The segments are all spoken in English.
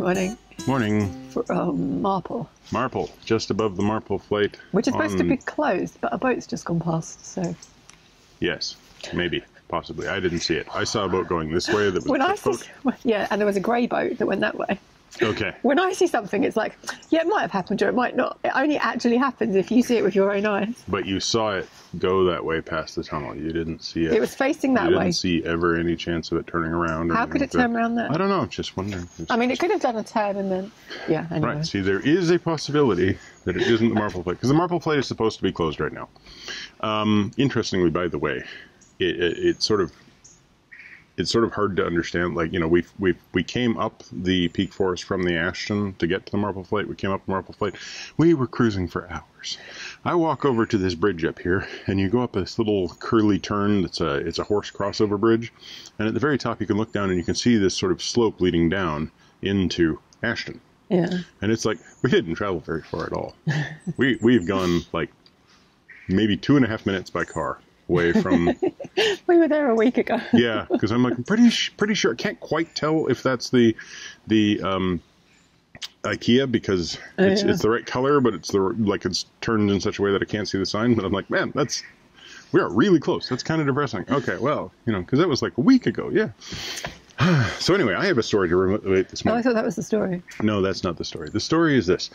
morning. Morning. From Marple. Marple, just above the Marple Flight. Which is supposed to be closed, but a boat's just gone past, so... Yes, maybe, possibly. I didn't see it. I saw a boat going this way that was yeah, and there was a grey boat that went that way. Okay. When I see something, it's like, yeah, it might have happened or it might not. It only actually happens if you see it with your own eyes. But you saw it go that way past the tunnel. You didn't see it. It was facing that way. You didn't see ever any chance of it turning around. How could it turn around there? I don't know. I'm just wondering. I mean, it could have done a turn and then, yeah, anyway. Right. See, there is a possibility that it isn't the Marple Flight. Because the Marple Flight is supposed to be closed right now. Interestingly, by the way, it sort of... It's sort of hard to understand. Like, you know, we came up the Peak Forest from the Ashton to get to the Marple Flight. We came up the Marple Flight. We were cruising for hours. I walk over to this bridge up here, and you go up this little curly turn. It's a horse crossover bridge, and at the very top you can look down and you can see this sort of slope leading down into Ashton. Yeah. And it's like we didn't travel very far at all. we've gone like maybe 2.5 minutes by car. Away from... We were there a week ago. Yeah, because I'm like, I'm pretty sure. I can't quite tell if that's the IKEA, because it's the right color, but it's turned in such a way that I can't see the sign. But I'm like, man, we are really close. That's kind of depressing. Okay, well, you know, because that was like a week ago. Yeah. So anyway, I have a story to relate this morning. Oh, I thought that was the story. No, that's not the story. The story is this.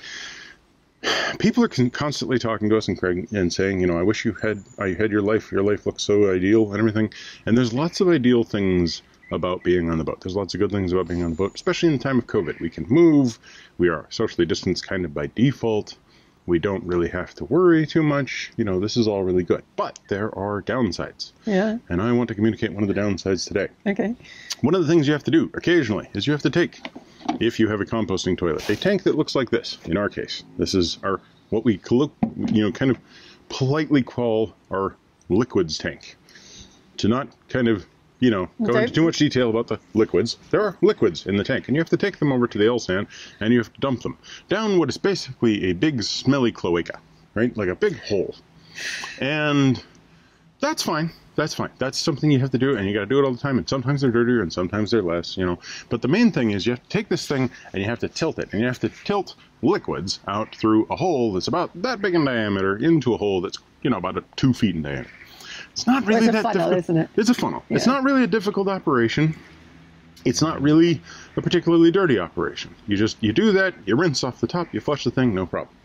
People are constantly talking to us and saying, you know, I wish you had your life looks so ideal and everything. And there's lots of ideal things about being on the boat. There's lots of good things about being on the boat, especially in the time of COVID. We can move. We are socially distanced kind of by default. We don't really have to worry too much. You know, this is all really good. But there are downsides. Yeah. And I want to communicate one of the downsides today. Okay. One of the things you have to do occasionally is you have to take... If you have a composting toilet, a tank that looks like this, in our case, this is our, what we kind of politely call our liquids tank. To not kind of, you know, go into too much detail about the liquids. There are liquids in the tank, and you have to take them over to the L-San, and you have to dump them down what is basically a big smelly cloaca, right? Like a big hole. And that's fine. That's fine. That's something you have to do, and you got to do it all the time. And sometimes they're dirtier, and sometimes they're less, you know. But the main thing is you have to take this thing, and you have to tilt it. And you have to tilt liquids out through a hole that's about that big in diameter into a hole that's, you know, about 2 feet in diameter. It's not really that difficult. It's a funnel, isn't it? It's a funnel. Yeah. It's not really a difficult operation. It's not really a particularly dirty operation. You do that, you rinse off the top, you flush the thing, no problem.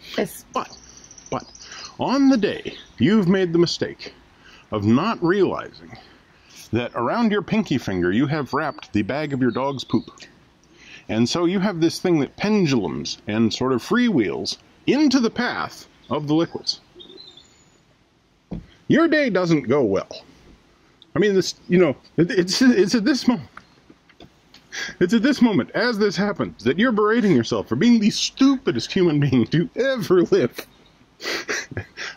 But on the day you've made the mistake of not realizing that around your pinky finger you have wrapped the bag of your dog's poop. And so you have this thing that pendulums and sort of freewheels into the path of the liquids. Your day doesn't go well. I mean, this, you know, it's at this moment. It's at this moment, as this happens, that you're berating yourself for being the stupidest human being to ever live.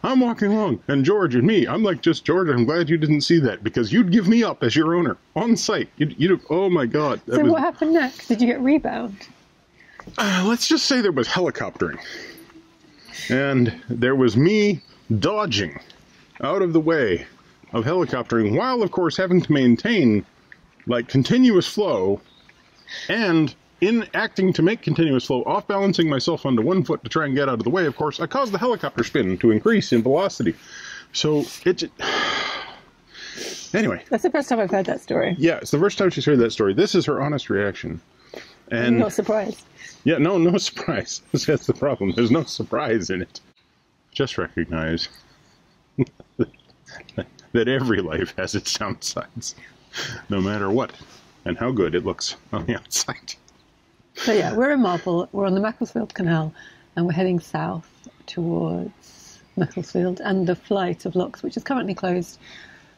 I'm walking along, and George and me, I'm like, just, George, I'm glad you didn't see that, because you'd give me up as your owner, on site. You'd oh my God. So what happened next? Did you get rebound? Let's just say there was helicoptering. And there was me dodging out of the way of helicoptering, while, of course, having to maintain, like, continuous flow, and... in acting to make continuous flow, off-balancing myself onto one foot to try and get out of the way, of course, I caused the helicopter spin to increase in velocity. So, anyway. That's the first time I've heard that story. Yeah, it's the first time she's heard that story. This is her honest reaction. And I'm not surprised. Yeah, no surprise. That's the problem. There's no surprise in it. Just recognize that every life has its downsides, no matter what and how good it looks on the outside. So yeah, we're in Marple, we're on the Macclesfield Canal, and we're heading south towards Macclesfield and the Flight of Locks, which is currently closed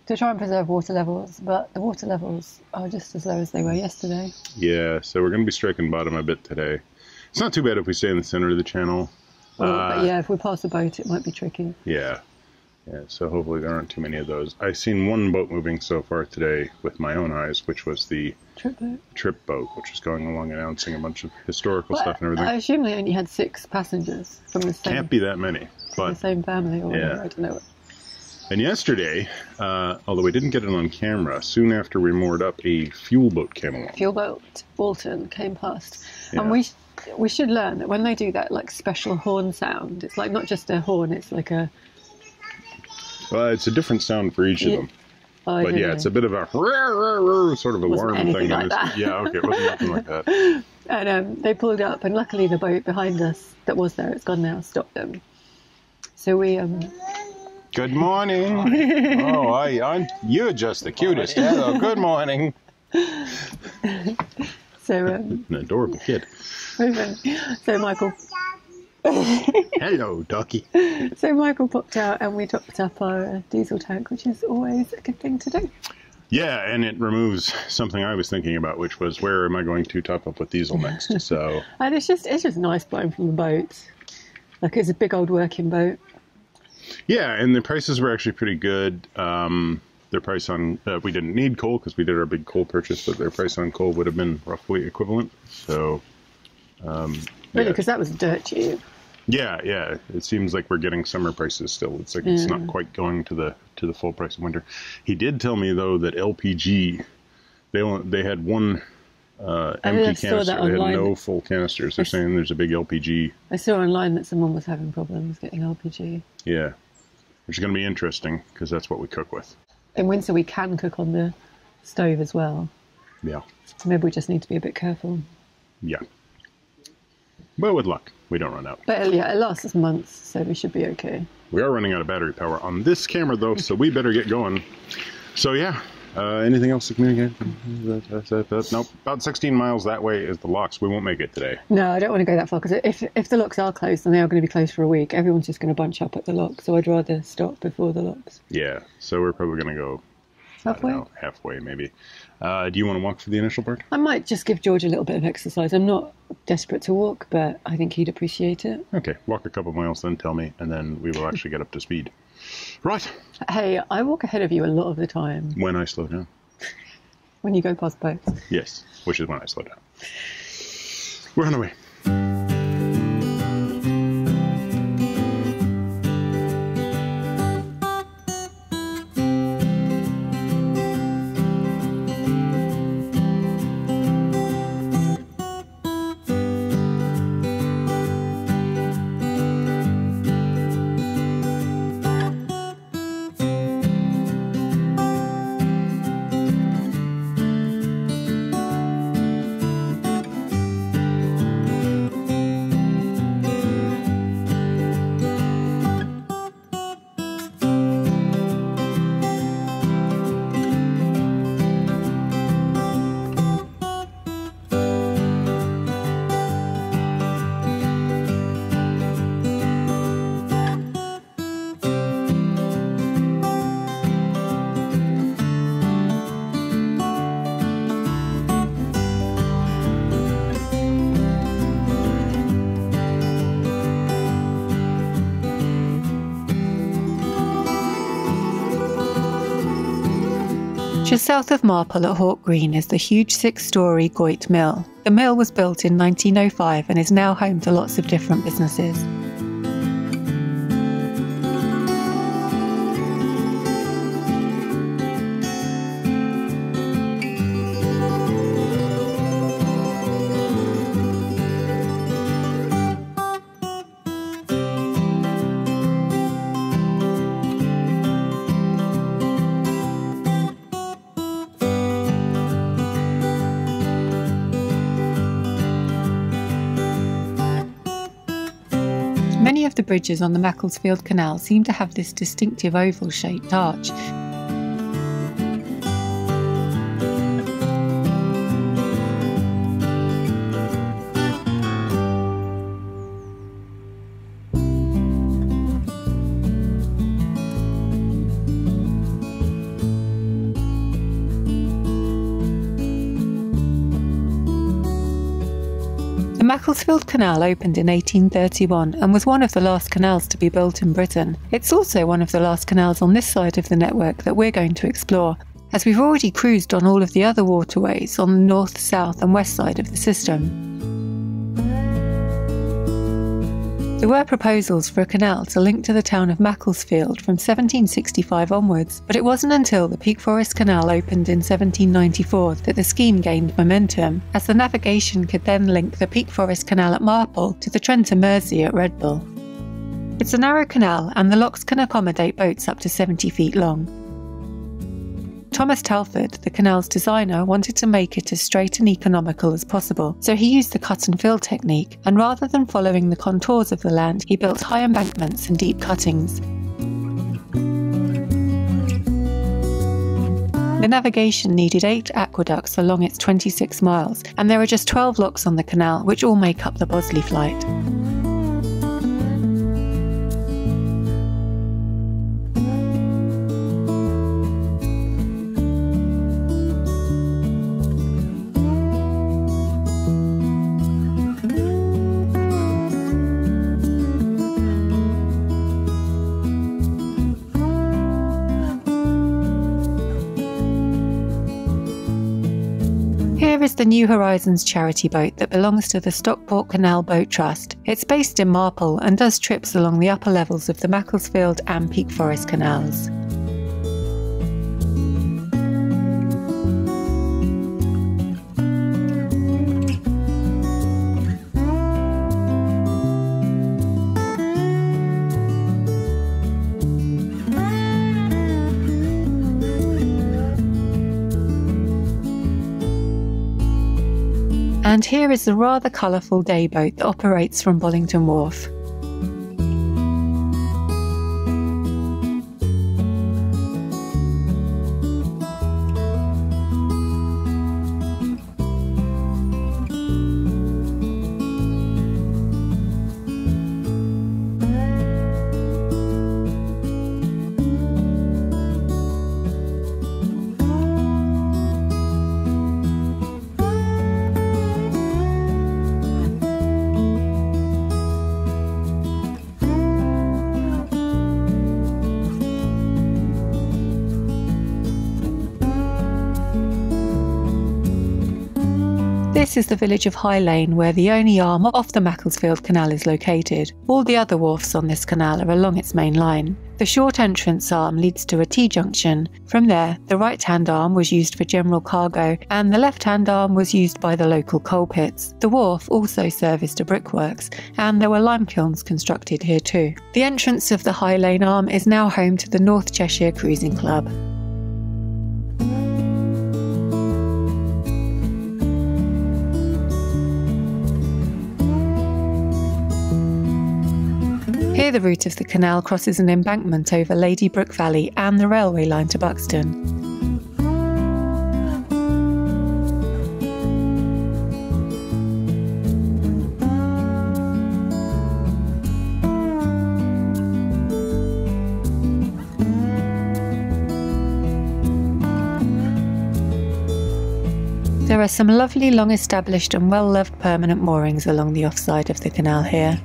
to try and preserve water levels, but the water levels are just as low as they were yesterday. Yeah, so we're going to be striking bottom a bit today. It's not too bad if we stay in the center of the channel. Well, but yeah, if we pass a boat, it might be tricky. Yeah. Yeah, so hopefully there aren't too many of those. I've seen one boat moving so far today with my own eyes, which was the trip boat, which was going along announcing a bunch of historical stuff and everything. I assume they only had 6 passengers from the same... Can't be that many, but... the same family or whatever, I don't know. And yesterday, although we didn't get it on camera, soon after we moored up, a fuel boat came along. Fuel boat, Walton, came past. Yeah. And we should learn that when they do that, like, special horn sound, it's like not just a horn, it's like a... Well, it's a different sound for each of them. Oh, but yeah, it's a bit of a sort of alarm thing. Like that. Yeah, okay, it wasn't nothing like that. And they pulled up, and luckily the boat behind us that was there, it's gone now, stopped them. So we... Good morning. Oh, you're just the cutest. Hello, good morning. So an adorable kid. So Michael. Hello, ducky. So Michael popped out, and we topped up our diesel tank, which is always a good thing to do. Yeah, and it removes something I was thinking about, which was where am I going to top up with diesel next? So. And it's just nice blowing from the boat. Like, it's a big old working boat. Yeah, and the prices were actually pretty good. Their price on, we didn't need coal because we did our big coal purchase, but their price on coal would have been roughly equivalent. So, really, because that was dirt cheap. Yeah, yeah. It seems like we're getting summer prices still. It's like it's not quite going to the full price of winter. He did tell me though that LPG, they had one empty canister. They had no full canisters. They're saying there's a big LPG. I saw online that someone was having problems getting LPG. Yeah, which is going to be interesting because that's what we cook with. In winter, we can cook on the stove as well. Yeah. Maybe we just need to be a bit careful. Yeah. But with luck, we don't run out. But yeah, it lasts us months, so we should be okay. We are running out of battery power on this camera, though, so we better get going. So yeah, anything else to communicate? Nope. About 16 miles that way is the locks. We won't make it today. No, I don't want to go that far, because if the locks are closed, then they are going to be closed for a week. Everyone's just going to bunch up at the locks, so I'd rather stop before the locks. Yeah, so we're probably going to go... halfway? I don't know, halfway, maybe. Do you want to walk for the initial part? I might just give George a little bit of exercise. I'm not desperate to walk, but I think he'd appreciate it. Okay, walk a couple of miles, then tell me, and then we will actually get up to speed. Right. Hey, I walk ahead of you a lot of the time. When I slow down. When you go past boats. Yes, which is when I slow down. We're on the way. Just south of Marple at Hawke Green is the huge six-storey Goit Mill. The mill was built in 1905 and is now home to lots of different businesses. Many of the bridges on the Macclesfield Canal seem to have this distinctive oval-shaped arch. The Macclesfield Canal opened in 1831 and was one of the last canals to be built in Britain. It's also one of the last canals on this side of the network that we're going to explore, as we've already cruised on all of the other waterways on the north, south and west side of the system. There were proposals for a canal to link to the town of Macclesfield from 1765 onwards, but it wasn't until the Peak Forest Canal opened in 1794 that the scheme gained momentum, as the navigation could then link the Peak Forest Canal at Marple to the Trent and Mersey at Redbull. It's a narrow canal and the locks can accommodate boats up to 70 feet long. Thomas Telford, the canal's designer, wanted to make it as straight and economical as possible, so he used the cut-and-fill technique, and rather than following the contours of the land, he built high embankments and deep cuttings. The navigation needed 8 aqueducts along its 26 miles, and there are just 12 locks on the canal, which all make up the Bosley Flight. Here is the New Horizons charity boat that belongs to the Stockport Canal Boat Trust. It's based in Marple and does trips along the upper levels of the Macclesfield and Peak Forest canals. And here is the rather colourful day boat that operates from Bollington Wharf. This is the village of High Lane, where the only arm off the Macclesfield Canal is located. All the other wharfs on this canal are along its main line. The short entrance arm leads to a T-junction. From there, the right-hand arm was used for general cargo, and the left-hand arm was used by the local coal pits. The wharf also serviced a brickworks, and there were lime kilns constructed here too. The entrance of the High Lane arm is now home to the North Cheshire Cruising Club. Here the route of the canal crosses an embankment over Lady Brook Valley and the railway line to Buxton. There are some lovely, long-established and well-loved permanent moorings along the offside of the canal here.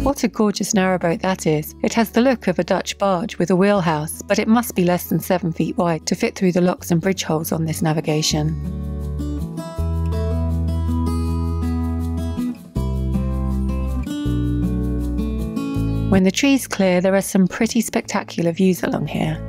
What a gorgeous narrowboat that is. It has the look of a Dutch barge with a wheelhouse, but it must be less than 7 feet wide to fit through the locks and bridge holes on this navigation. When the trees clear, there are some pretty spectacular views along here.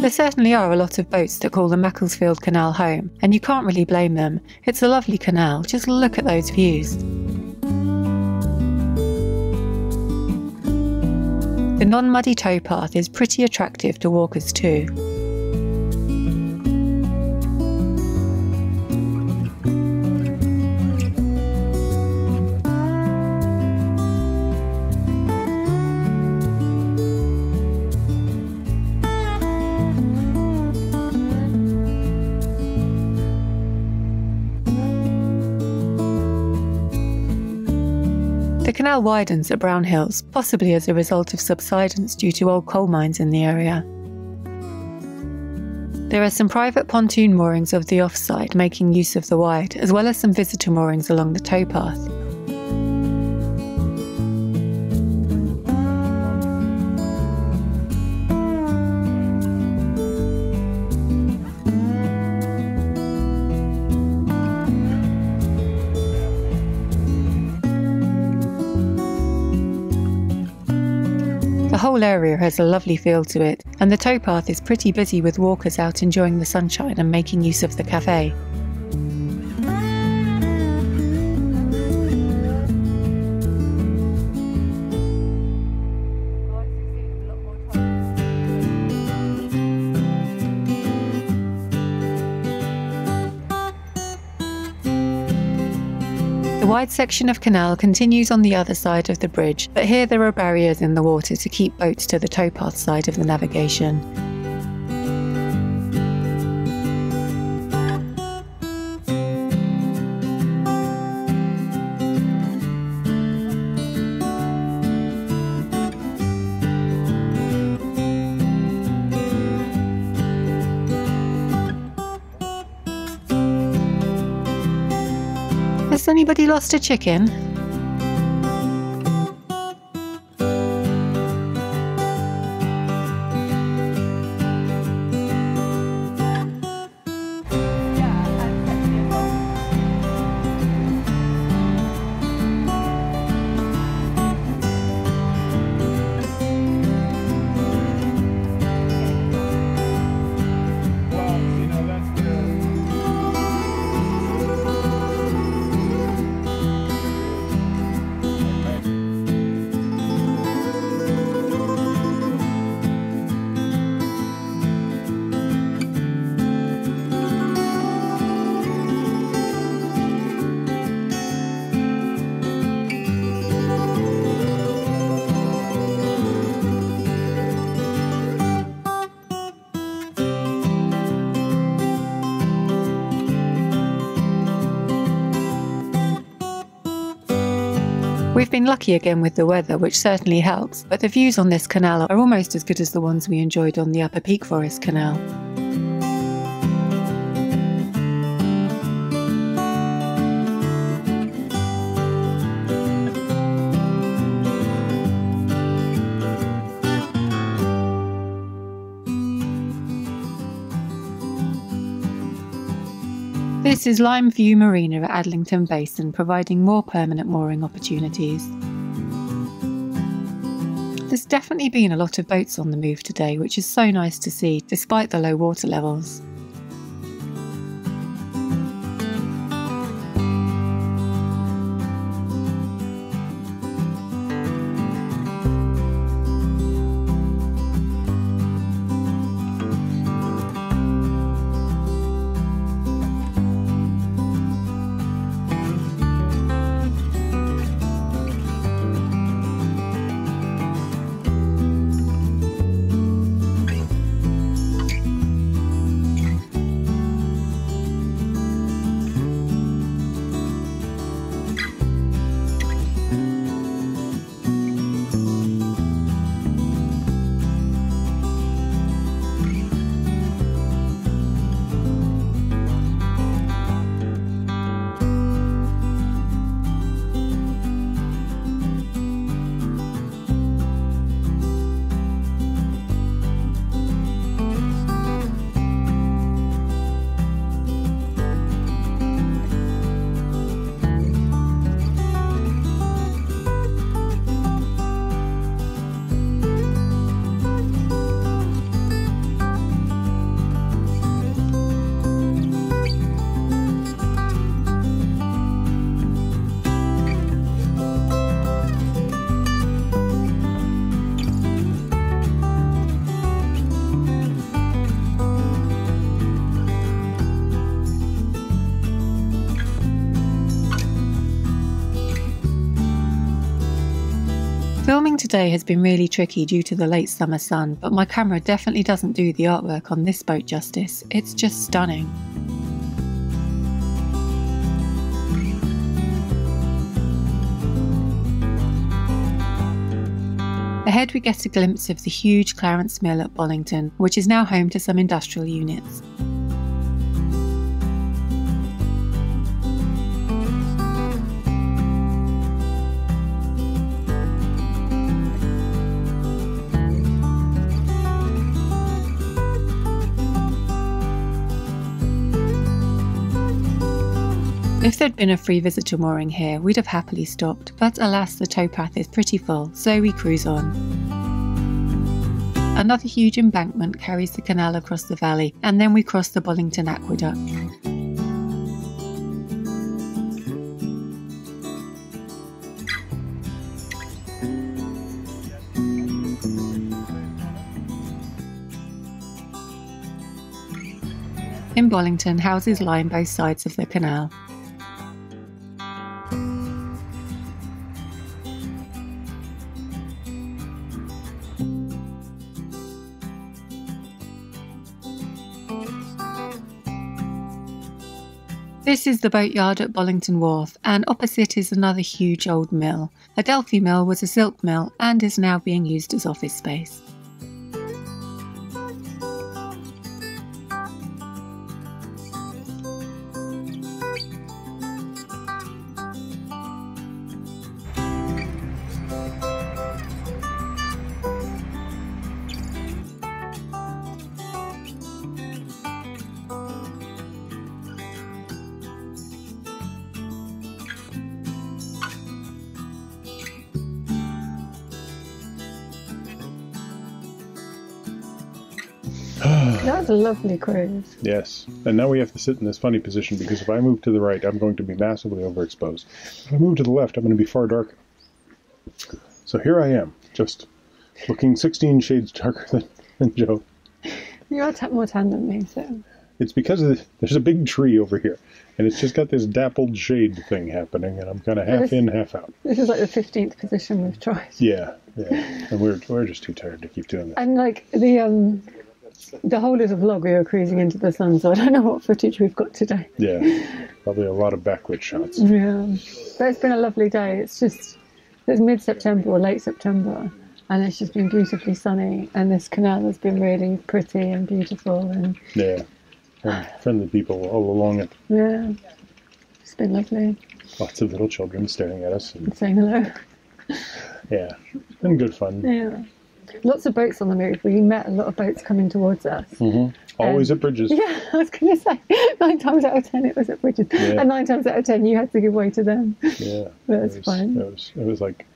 There certainly are a lot of boats that call the Macclesfield Canal home, and you can't really blame them. It's a lovely canal, just look at those views. The non-muddy towpath is pretty attractive to walkers too. The canal widens at Brown Hills, possibly as a result of subsidence due to old coal mines in the area. There are some private pontoon moorings of the offside making use of the wide, as well as some visitor moorings along the towpath. The whole area has a lovely feel to it, and the towpath is pretty busy with walkers out enjoying the sunshine and making use of the cafe. The wide section of canal continues on the other side of the bridge, but here there are barriers in the water to keep boats to the towpath side of the navigation. Has anybody lost a chicken? We've been lucky again with the weather, which certainly helps, but the views on this canal are almost as good as the ones we enjoyed on the upper Peak Forest Canal. This is Lime View Marina at Adlington Basin, providing more permanent mooring opportunities. There's definitely been a lot of boats on the move today, which is so nice to see, despite the low water levels. Filming today has been really tricky due to the late summer sun, but my camera definitely doesn't do the artwork on this boat justice. It's just stunning. Ahead we get a glimpse of the huge Clarence Mill at Bollington, which is now home to some industrial units. If there'd been a free visitor mooring here, we'd have happily stopped, but alas, the towpath is pretty full, so we cruise on. Another huge embankment carries the canal across the valley, and then we cross the Bollington Aqueduct. In Bollington, houses line both sides of the canal. This is the boatyard at Bollington Wharf, and opposite is another huge old mill. Adelphi Mill was a silk mill and is now being used as office space. That's a lovely cruise. Yes, and now we have to sit in this funny position because if I move to the right, I'm going to be massively overexposed. If I move to the left, I'm going to be far darker. So here I am, just looking 16 shades darker than Joe. You are more tan than me, so... It's because of there's a big tree over here, and it's just got this dappled shade thing happening, and I'm kind of half in, half out. This is like the 15th position we've tried. Yeah, yeah, and we're just too tired to keep doing that. And like the whole of the vlog, we were cruising into the sun, so I don't know what footage we've got today. Yeah, probably a lot of backlit shots. Yeah, but it's been a lovely day. It's just, it's mid-September or late September, and it's just been beautifully sunny, and this canal has been really pretty and beautiful. And yeah, and friendly people all along it. Yeah, it's been lovely. Lots of little children staring at us. And saying hello. Yeah, and good fun. Yeah. Lots of boats on the move. We met a lot of boats coming towards us. Mm-hmm. Always at bridges. Yeah, I was going to say, 9 times out of 10 it was at bridges. Yeah. And 9 times out of 10 you had to give way to them. Yeah. That's fine. It was like,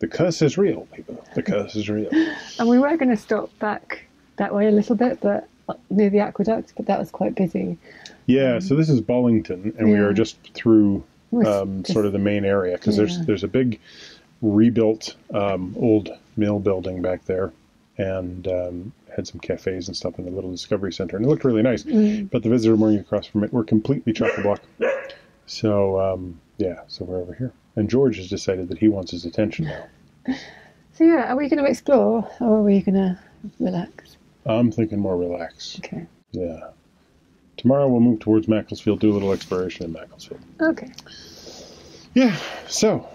the curse is real, people. The curse is real. And we were going to stop back that way a little bit, but near the aqueduct, but that was quite busy. Yeah, so this is Bollington, and we are just through sort of the main area, because there's a big rebuilt old mill building back there, and had some cafes and stuff in the little discovery center, and it looked really nice. But the visitor mooring across from it, we're completely chock-a-block. So yeah, so we're over here, and George has decided that he wants his attention now. So yeah, are we going to explore or are we going to relax? I'm thinking more relax. Okay. Yeah, tomorrow we'll move towards Macclesfield, do a little exploration in Macclesfield. Okay. Yeah, so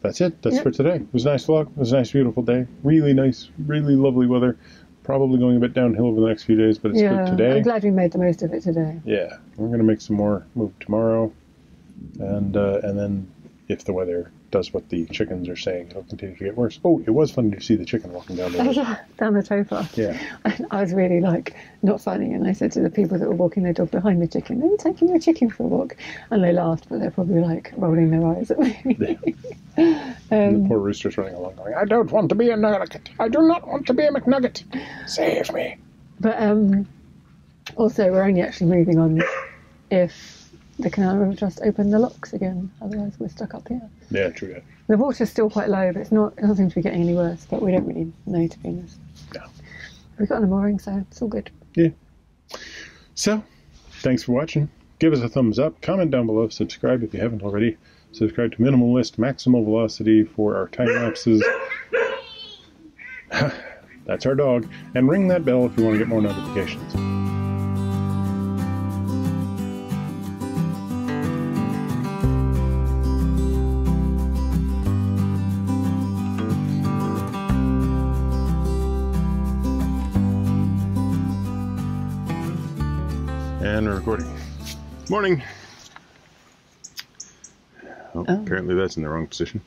that's it. That's for today. It was a nice vlog. It was a nice, beautiful day. Really nice, really lovely weather. Probably going a bit downhill over the next few days, but it's good today. I'm glad we made the most of it today. Yeah, we're going to make some more move tomorrow, and then if the weather does what the chickens are saying, it'll continue to get worse. Oh, it was funny to see the chicken walking down the road. Yeah, down the towpath. Yeah. And I was really like not funny, and I said to the people that were walking their dog behind the chicken, "Are you taking your chicken for a walk?" And they laughed, but they're probably like rolling their eyes at me. Yeah. The poor rooster's running along going, "I don't want to be a nugget. I do not want to be a McNugget. Save me." But also, we're only actually moving on if the Canal River Trust opened the locks again, otherwise we're stuck up here. Yeah, true. Yeah. The water's still quite low, but it doesn't seem to be getting any worse, but we don't really know, to be honest. No. We got on a mooring, so it's all good. Yeah. So, thanks for watching. Give us a thumbs up, comment down below, subscribe if you haven't already. Subscribe to Minimal List, Maximal Velocity for our time lapses. That's our dog. And ring that bell if you want to get more notifications. And we're recording. Morning! Oh. Apparently that's in the wrong position.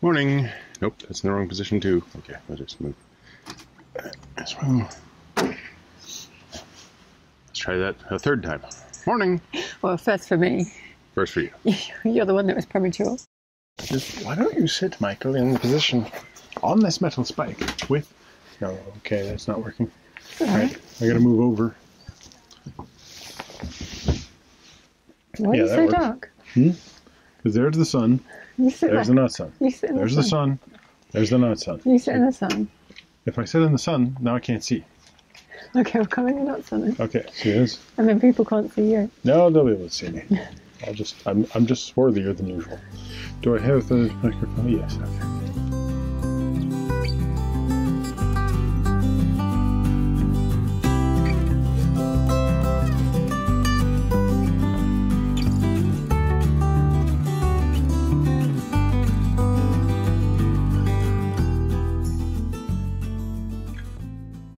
Morning! Nope, that's in the wrong position too. Okay, I'll just move that as well. Let's try that a third time. Morning! Well, first for me. First for you. You're the one that was premature. Why don't you sit, Michael, in the position on this metal spike with... No, okay, that's not working. Alright, I gotta move over. Why are you so dark? Because there's the sun. There's the not sun. There's the sun. There's the not sun. You sit in the sun. If I sit in the sun, now I can't see. Okay, we're coming in the not sun. Okay, see this? And then people can't see you. No, they'll be able to see me. I'm just swarthier than usual. Do I have the microphone? Yes, okay.